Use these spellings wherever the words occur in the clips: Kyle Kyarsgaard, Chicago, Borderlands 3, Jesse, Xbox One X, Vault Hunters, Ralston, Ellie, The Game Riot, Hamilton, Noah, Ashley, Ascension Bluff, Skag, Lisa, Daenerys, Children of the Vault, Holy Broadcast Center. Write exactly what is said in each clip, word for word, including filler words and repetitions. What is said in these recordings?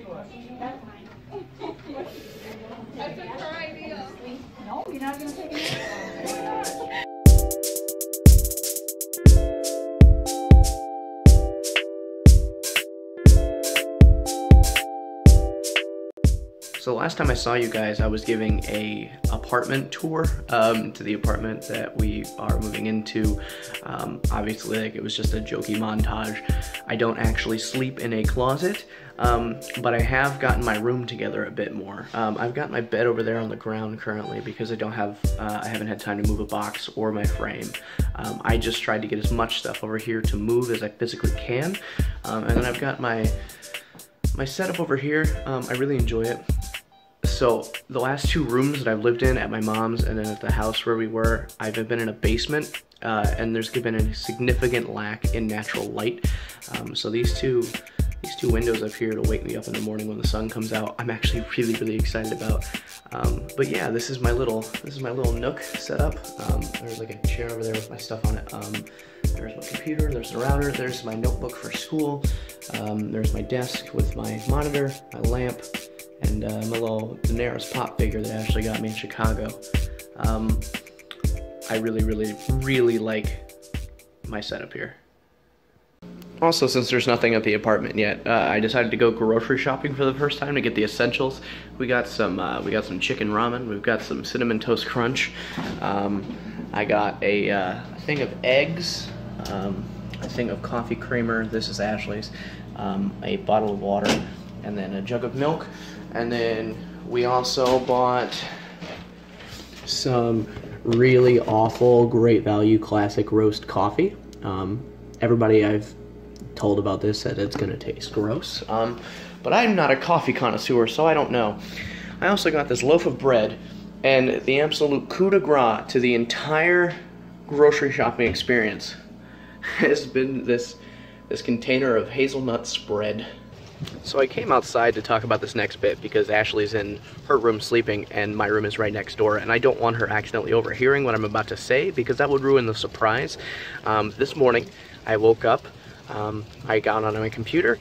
I took her idea. No, you're not going to take it. So last time I saw you guys, I was giving a apartment tour um, to the apartment that we are moving into. Um, obviously, like, it was just a jokey montage. I don't actually sleep in a closet, um, but I have gotten my room together a bit more. Um, I've got my bed over there on the ground currently because I don't have, uh, I haven't had time to move a box or my frame. Um, I just tried to get as much stuff over here to move as I physically can, um, and then I've got my my setup over here. Um, I really enjoy it. So the last two rooms that I've lived in, at my mom's and then at the house where we were, I've been in a basement, uh, and there's been a significant lack in natural light. Um, so these two, these two windows up here to wake me up in the morning when the sun comes out, I'm actually really, really excited about. Um, but yeah, this is my little, this is my little nook set up. Um, there's like a chair over there with my stuff on it. Um, there's my computer, there's the router, there's my notebook for school. Um, there's my desk with my monitor, my lamp, and uh, my little Daenerys pop figure that Ashley got me in Chicago. Um, I really, really, really like my setup here. Also, since there's nothing at the apartment yet, uh, I decided to go grocery shopping for the first time to get the essentials. We got some, uh, we got some chicken ramen. We've got some cinnamon toast crunch. Um, I got a, uh, a thing of eggs, um, a thing of coffee creamer. This is Ashley's. Um, a bottle of water, and then a jug of milk. And then we also bought some really awful, great value, classic roast coffee. Um, everybody I've told about this said it's gonna taste gross. Um, but I'm not a coffee connoisseur, so I don't know. I also got this loaf of bread, and the absolute coup de grace to the entire grocery shopping experience has been this, this container of hazelnut spread. So I came outside to talk about this next bit because Ashley's in her room sleeping and my room is right next door, and I don't want her accidentally overhearing what I'm about to say because that would ruin the surprise. Um, this morning I woke up, um, I got on my computer,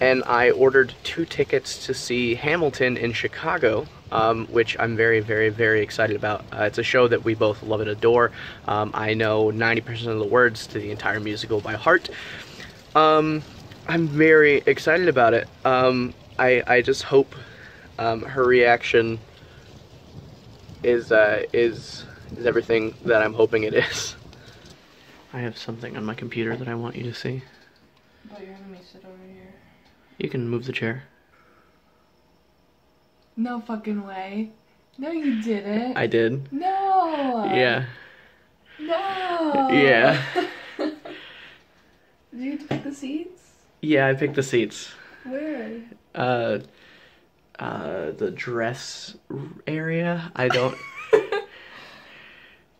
and I ordered two tickets to see Hamilton in Chicago, um, which I'm very, very, very excited about. Uh, it's a show that we both love and adore. Um, I know ninety percent of the words to the entire musical by heart. Um, I'm very excited about it. Um, I, I just hope um, her reaction is, uh, is, is everything that I'm hoping it is. I have something on my computer that I want you to see. But you're having me sit over here. You can move the chair. No fucking way. No, you didn't. I did. No! Yeah. No! Yeah. Did you get to pick the seats? Yeah, I picked the seats. Where? Uh, uh, the dress area. I don't.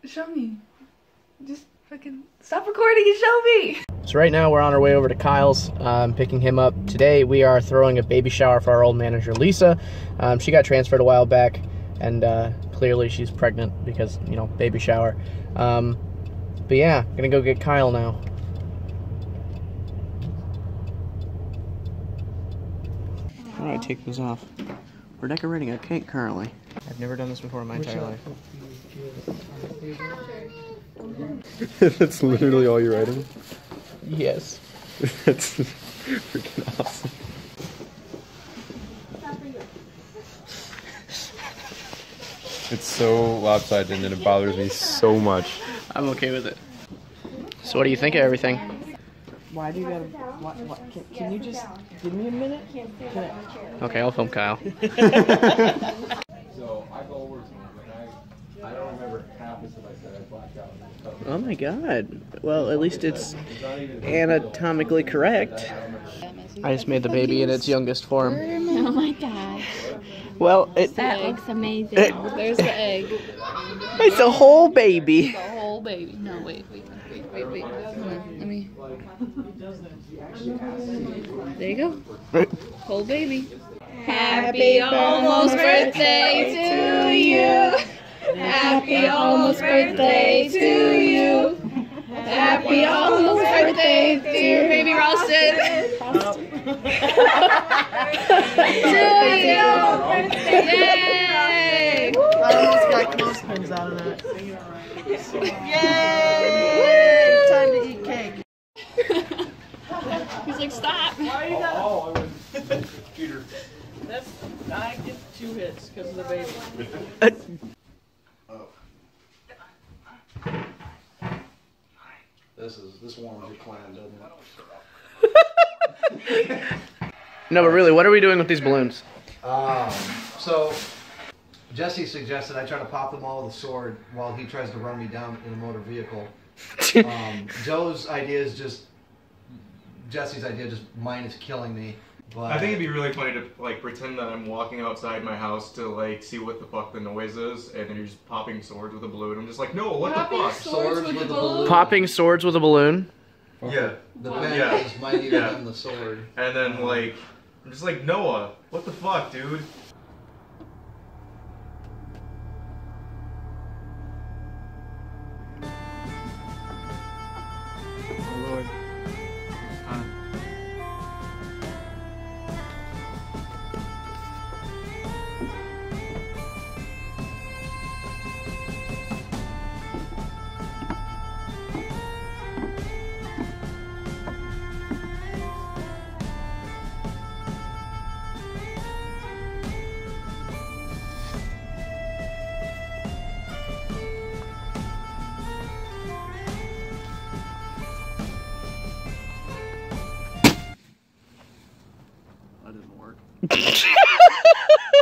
Show me. Just fucking stop recording and show me. So right now we're on our way over to Kyle's, um, picking him up. Today we are throwing a baby shower for our old manager, Lisa. Um, she got transferred a while back, and uh, clearly she's pregnant because, you know, baby shower. Um, but yeah, I'm gonna go get Kyle now. How do I take those off? We're decorating a cake currently. I've never done this before in my entire life. That's literally all you're writing? Yes. That's freaking awesome. It's so lopsided and it bothers me so much. I'm okay with it. So what do you think of everything? Why do you gotta, what, what, can, can you just give me a minute? Okay, I'll film Kyle. Oh my god. Well, at least it's anatomically correct. I just made the baby in its youngest form. Oh my god. Well, it... That looks amazing. It, There's the egg. It's a whole baby. It's a whole baby. No, wait, wait. Wait, wait, let me. There you go. Whole baby. Happy almost birthday to you. Happy almost birthday to you. Happy almost birthday, dear baby Ralston. Yes. Yay! Time to eat cake. He's like, stop. Why are you not? Oh, I was computer. That's, I get two hits because of the baby. Oh. This is this one was planned, doesn't it? No, but really, what are we doing with these balloons? Um, so Jesse suggested I try to pop them all with a sword while he tries to run me down in a motor vehicle. Um, Joe's idea is just Jesse's idea, just mine is killing me. But I think it'd be really funny to like pretend that I'm walking outside my house to like see what the fuck the noise is, and then you're just popping swords with a balloon. I'm just like, no, what popping the fuck? Swords, swords with, with a balloon. balloon. Popping swords with a balloon. Yeah. The man yeah. is mightier yeah. than the sword. And then like, I'm just like, Noah, what the fuck, dude? That didn't work.